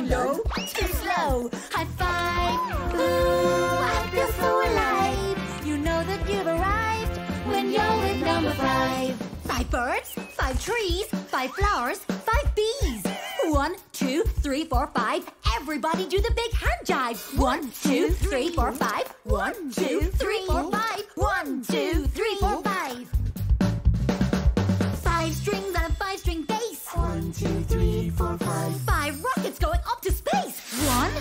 download. Too slow. High five. Ooh, I feel so alive. You know that you've arrived when you're with number 5. 5 birds, 5 trees, 5 flowers, 5 bees. 1, 2, 3, 4, 5. Everybody do the big hand jive. 1, 2, 3, 4, 5. 1, 2, 3, 4, 5. 1, 2, 3, 4, 5. 5 strings and a 5-string bass. 1, 2, 3, 4, 5. 5 rockets going up to space. 1, 2,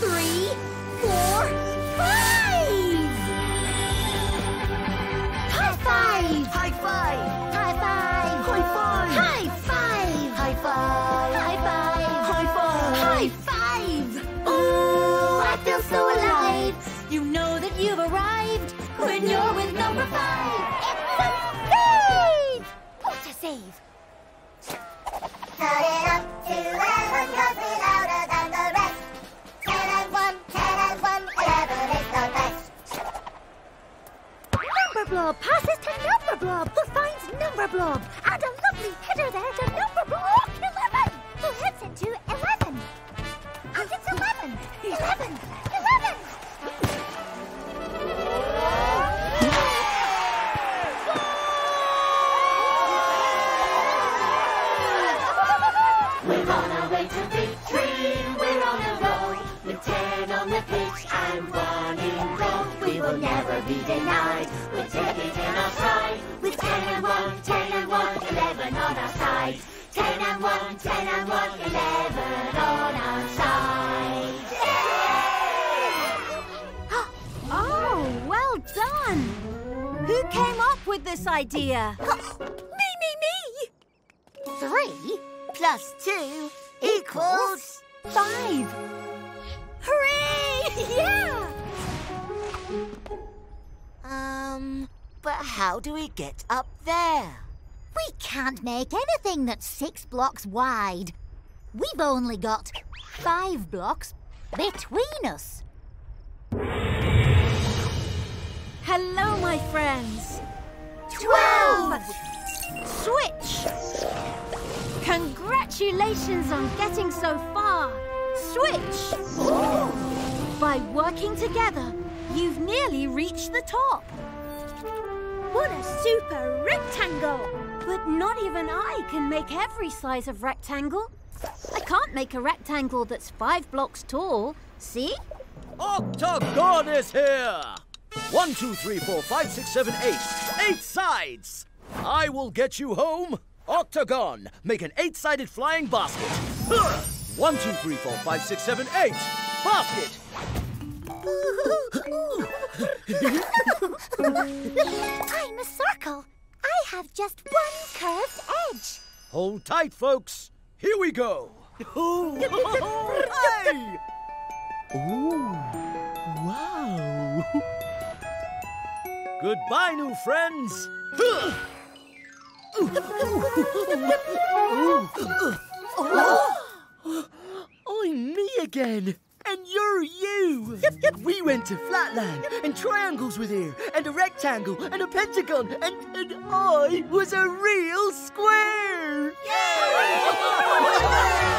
3, 4, 5. High five! High five! High five! High five! High five! High five! High five! High five! High five! Ooh, I feel so alive. You know that you've arrived when you're with number 5. It's a save! What a save! Cut it up to 11 'cause we're louder than the rest. 10 and 1, 10 and 1, 11 is the best. Number Blob passes to Number Blob, who finds Number Blob, and a lovely header there to Number Blob 11, who heads it to 11. And it's 11, 11, 11. We're on our way to victory, we're on a roll, with 10 on the pitch and 1 in goal. We will never be denied, we'll take it in our stride, with 10 and 1, 10 and 1, 11 on our side. 10 and 1, 10 and 1, 11 on our side. Yay! Oh, well done! Who came up with this idea? Me! 3 plus 2 equals 5. Hooray! Yeah! But how do we get up there? We can't make anything that's 6 blocks wide. We've only got 5 blocks between us. Hello, my friends. 12! Switch! Congratulations on getting so far! Switch! Ooh. By working together, you've nearly reached the top. What a super rectangle! But not even I can make every size of rectangle. I can't make a rectangle that's 5 blocks tall, see? Octagon is here! 1, 2, 3, 4, 5, 6, 7, 8. 8 sides! I will get you home. Octagon, make an 8-sided flying basket. 1, 2, 3, 4, 5, 6, 7, 8. Basket! I'm a circle. I have just 1 curved edge. Hold tight, folks. Here we go. Hey! Ooh! Wow! Goodbye, new friends. I'm me again, and you're you. We went to Flatland, and triangles were there, and a rectangle, and a pentagon, and I was a real square. Yay!